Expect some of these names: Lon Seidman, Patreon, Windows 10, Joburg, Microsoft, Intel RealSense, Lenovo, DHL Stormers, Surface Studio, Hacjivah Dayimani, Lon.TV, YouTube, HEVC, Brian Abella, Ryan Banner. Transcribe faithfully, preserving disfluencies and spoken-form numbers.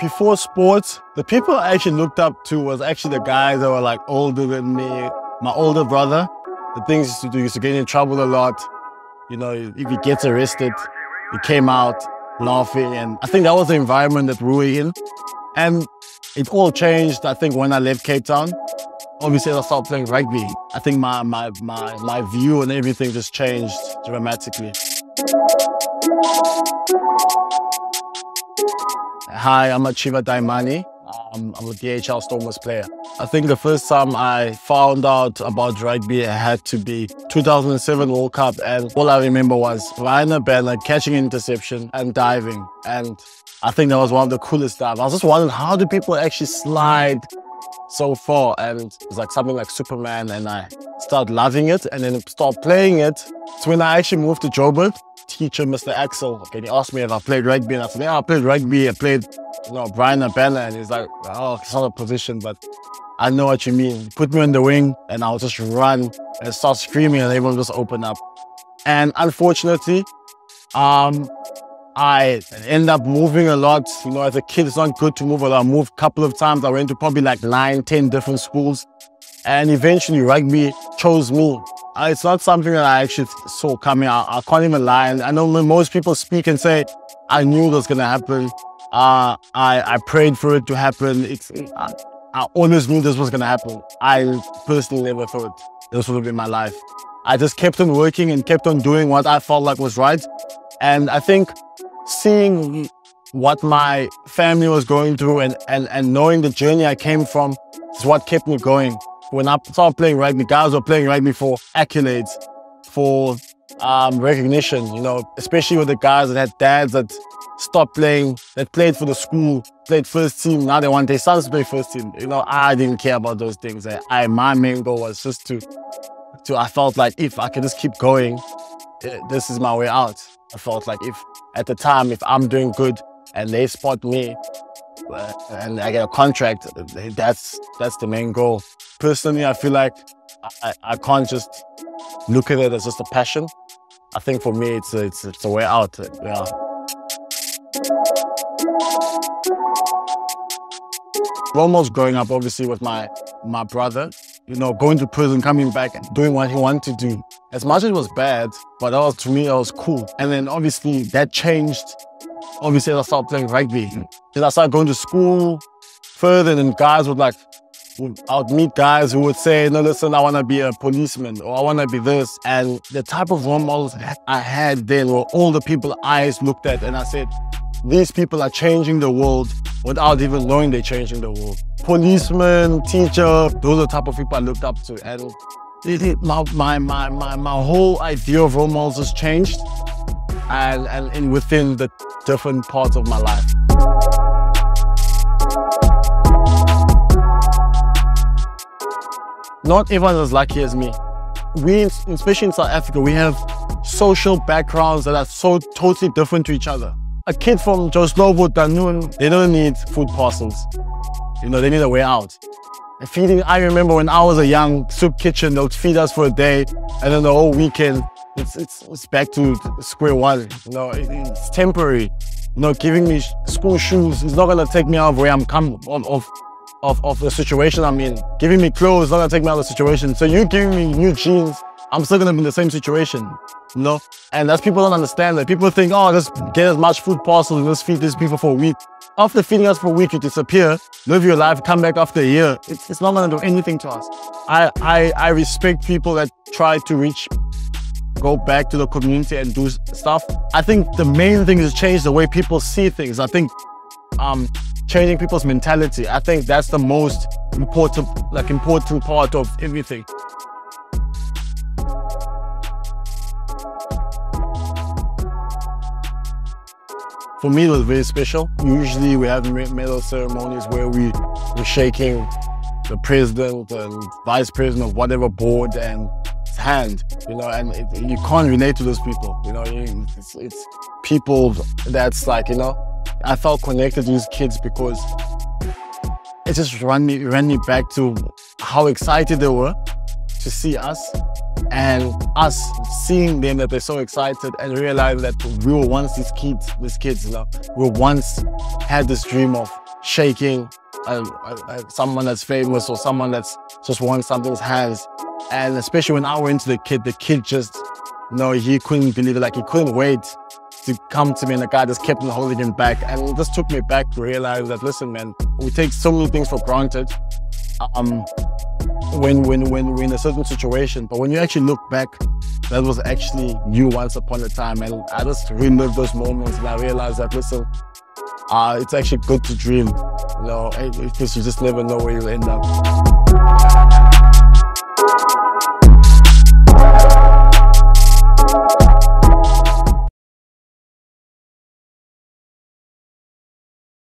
Before sports, the people I actually looked up to was actually the guys that were like older than me. My older brother, the things he used to do, he used to get in trouble a lot. You know, if he gets arrested, he came out laughing. And I think that was the environment that we were in. And it all changed, I think, when I left Cape Town. Obviously, I started playing rugby. I think my, my, my, my view and everything just changed dramatically. Hi, I'm Hacjivah Dayimani. I'm, I'm a D H L Stormers player. I think the first time I found out about rugby, it had to be two thousand seven World Cup, and all I remember was Ryan Banner catching an interception and diving. And I think that was one of the coolest dives. I was just wondering, how do people actually slide so far? And it's like something like Superman, and I started loving it and then started playing it. So when I actually moved to Joburg, teacher, Mister Axel, okay, he asked me if I played rugby, and I said, yeah, I played rugby, I played, you know, Brian Abella, and he's like, oh, it's not a position, but I know what you mean. He put me in the wing, and I'll just run and start screaming, and everyone just open up. And unfortunately, um, I end up moving a lot. You know, as a kid, it's not good to move a lot. I moved a couple of times. I went to probably like nine, ten different schools, and eventually rugby chose me. It's not something that I actually saw coming. I, I can't even lie. I know when most people speak and say, I knew this was going to happen. Uh, I, I prayed for it to happen. It's, I, I always knew this was going to happen. I personally never thought this would have been my life. I just kept on working and kept on doing what I felt like was right. And I think seeing what my family was going through and, and, and knowing the journey I came from is what kept me going. When I started playing rugby, guys were playing rugby for accolades, for um, recognition, you know, especially with the guys that had dads that stopped playing, that played for the school, played first team. Now they want their sons to play first team. You know, I didn't care about those things. I, I my main goal was just to, to, I felt like if I could just keep going, this is my way out. I felt like if, at the time, if I'm doing good and they spot me, and I get a contract, that's, that's the main goal. Personally, I feel like I, I can't just look at it as just a passion. I think for me, it's a, it's, it's a way out, yeah. Role models growing up, obviously, with my, my brother, you know, going to prison, coming back, and doing what he wanted to do. As much as it was bad, but that was, to me, that was cool. And then obviously that changed. Obviously, I started playing rugby. Then I started going to school further, and then guys would like, I would meet guys who would say, no, listen, I want to be a policeman, or I want to be this. And the type of role models I had then were all the people I looked at, and I said, these people are changing the world without even knowing they're changing the world. Policeman, teacher, those are the type of people I looked up to. And it, it, my, my, my, my, my whole idea of role models has changed. And, and, and within the different parts of my life. Not everyone is as lucky as me. We, especially in South Africa, we have social backgrounds that are so totally different to each other. A kid from Joslovo, Danun, they don't need food parcels. You know, they need a way out. And feeding, I remember when I was a young soup kitchen, they would feed us for a day, and then the whole weekend, it's, it's, it's back to square one. You know, it, it's temporary. You know, giving me school shoes is not gonna take me out of where I'm coming of. Of, of the situation I'm in. Giving me clothes is not gonna take me out of the situation. So you giving me new jeans, I'm still gonna be in the same situation, you know? And that's people don't understand that. People think, oh, just get as much food parcels and let's feed these people for a week. After feeding us for a week, you disappear, live your life, come back after a year. It's, it's not gonna do anything to us. I, I, I respect people that try to reach, go back to the community and do stuff. I think the main thing is change the way people see things. I think, um, changing people's mentality. I think that's the most important, like important part of everything. For me, it was very special. Usually we have medal ceremonies where we were shaking the president and vice president of whatever board and his hand, you know, and it, you can't relate to those people, you know, it's, it's people that's like, you know, I felt connected to these kids because it just ran me, ran me back to how excited they were to see us and us seeing them, that they're so excited, and realize that we were once these kids, these kids, you know, we once had this dream of shaking uh, uh, someone that's famous or someone that's just won something's hands. And especially when I went to the kid, the kid just, you know, he couldn't believe it. Like, he couldn't wait to come to me, and the guy just kept on holding him back. And it just took me back to realize that, listen, man, we take so many things for granted. Um, When, when, when we're in a certain situation, but when you actually look back, that was actually you once upon a time. And I just relived those moments, and I realized that, listen, uh, it's actually good to dream, you know, because you just never know where you'll end up.